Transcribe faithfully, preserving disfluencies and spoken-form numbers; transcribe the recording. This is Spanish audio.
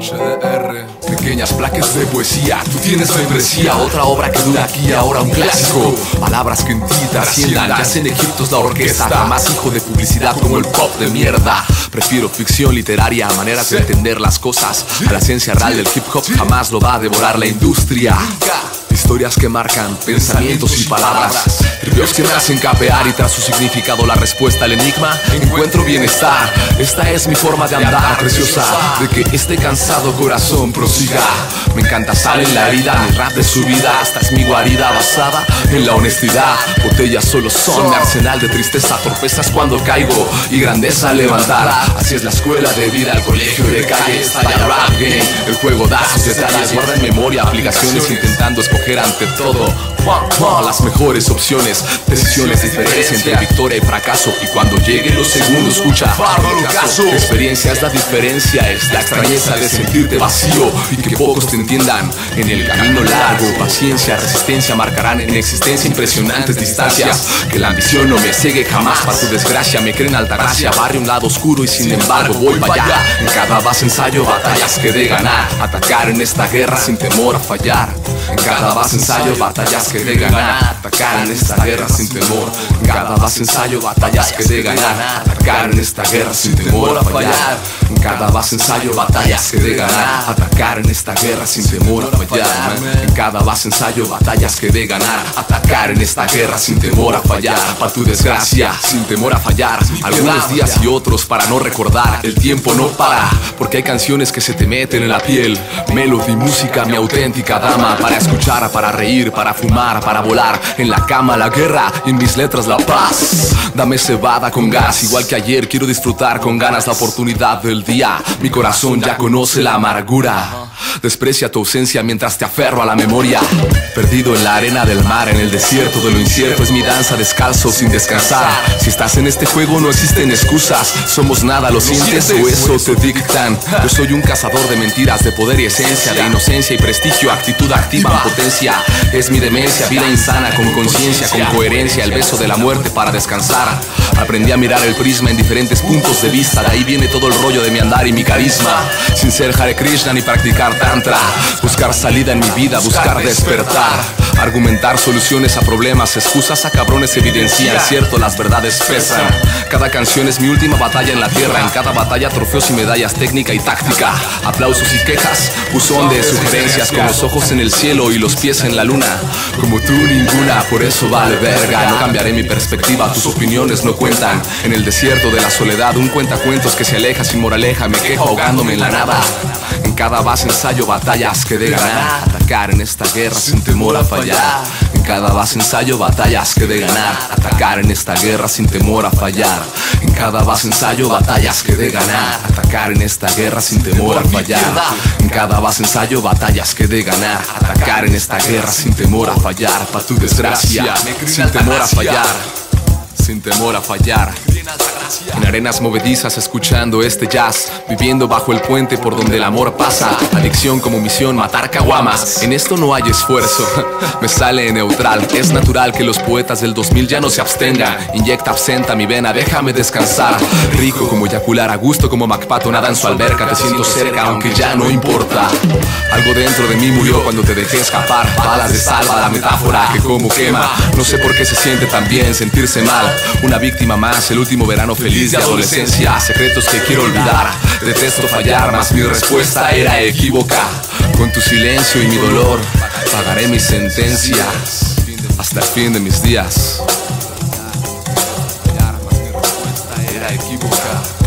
ZeysherHDR. Pequeñas placas de poesía, tú tienes membresía. Otra obra que dura aquí, ahora un clásico. Palabras que en ti trasciendan, ya en Egipto es la orquesta. Jamás hijo de publicidad como el pop de mierda. Prefiero ficción literaria, maneras de entender las cosas. A la ciencia real del hip hop jamás lo va a devorar la industria. Historias que marcan pensamientos y palabras. Ríos que me hacen capear y tras su significado la respuesta al enigma encuentro bienestar. Esta es mi forma de andar, preciosa, de que este cansado corazón prosiga. Me encanta sal en la herida, mi rap de su vida. Esta es mi guarida basada en la honestidad. Botellas solo son mi arsenal de tristeza. Torpezas cuando caigo y grandeza levantará. Así es la escuela de vida, el colegio de calle. Estalla el rap game, el juego da sus detalles. Guarda en memoria aplicaciones intentando escoger ante todo las mejores opciones, decisiones de diferencia entre victoria y fracaso. Y cuando lleguen los segundos, escucha caso. Experiencia es la diferencia, es la extrañeza de sentirte vacío y que pocos te entiendan en el camino largo. Paciencia, resistencia marcarán en existencia impresionantes distancias. Que la ambición no me ciegue jamás, para tu desgracia me creen altagracia. Barrio un lado oscuro y sin embargo voy para allá. En cada base ensayo batallas que de ganar, atacar en esta guerra sin temor a fallar. En cada base ensayo batallas que de ganar, atacar en esta guerra sin temor. En cada base ensayo batallas que de ganar, atacar en esta guerra sin temor a fallar. En cada base ensayo batallas que de ganar, atacar en esta guerra sin temor a fallar. En cada base ensayo batallas que de ganar, atacar en esta guerra sin temor a fallar. Para tu desgracia sin temor a fallar, algunos días y otros para no recordar. El tiempo no para, porque hay canciones que se te meten en la piel. Melody, música, mi auténtica dama, para escuchar, para reír, para fumar, para volar. En la cama la guerra y en mis letras la paz. Dame cebada con gas, igual que ayer. Quiero disfrutar con ganas la oportunidad del día. Mi corazón ya conoce la amargura. Desprecia tu ausencia mientras te aferro a la memoria. Perdido en la arena del mar, en el desierto de lo incierto, es mi danza descalzo sin descansar. Si estás en este juego no existen excusas. Somos nada, lo sientes o eso te dictan. Yo soy un cazador de mentiras, de poder y esencia, de inocencia y prestigio, actitud activa, potencia. Es mi demencia, vida insana, con conciencia, con coherencia, el beso de la muerte para descansar. Aprendí a mirar el prisma en diferentes puntos de vista. De ahí viene todo el rollo de mi andar y mi carisma. Sin ser Hare Krishna ni practicar tantra, buscar salida en mi vida, buscar despertar. Argumentar soluciones a problemas, excusas a cabrones evidencian. Cierto, las verdades pesan. Cada canción es mi última batalla en la tierra. En cada batalla trofeos y medallas, técnica y táctica, aplausos y quejas, buzón de sugerencias. Con los ojos en el cielo y los pies en la luna, como tú ninguna, por eso vale verga. No cambiaré mi perspectiva, tus opiniones no cuentan. En el desierto de la soledad, un cuentacuentos que se aleja sin moraleja. Me quejo ahogándome en la nada. En cada base ensayo batallas que de ganar, atacar en esta guerra sin temor a fallar. En cada base ensayo batallas que de ganar, atacar en esta guerra sin temor a fallar. En cada base ensayo batallas que de ganar, atacar en esta guerra sin temor a fallar. En cada base ensayo batallas que de ganar, atacar en esta guerra sin temor a fallar. Pa' tu desgracia, sin temor a fallar, sin temor a fallar. En arenas movedizas escuchando este jazz, viviendo bajo el puente por donde el amor pasa. Adicción como misión, matar caguamas. En esto no hay esfuerzo, me sale neutral. Es natural que los poetas del dos mil ya no se abstengan. Inyecta absenta mi vena, déjame descansar. Rico como eyacular, a gusto como Macpato. Nada en su alberca, te siento cerca aunque ya no importa. Algo dentro de mí murió cuando te dejé escapar. Balas de salva, la metáfora que como quema. No sé por qué se siente tan bien sentirse mal. Una víctima más, el último verano feliz de adolescencia. Secretos que quiero olvidar, detesto fallar, mas mi respuesta era equívoca. Con tu silencio y mi dolor, pagaré mis sentencias hasta el fin de mis días. Fallar, mas mi respuesta era equívoca.